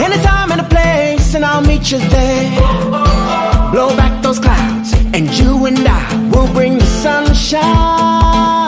Anytime and a place, and I'll meet you there. Blow back those clouds, and you and I will bring the sunshine.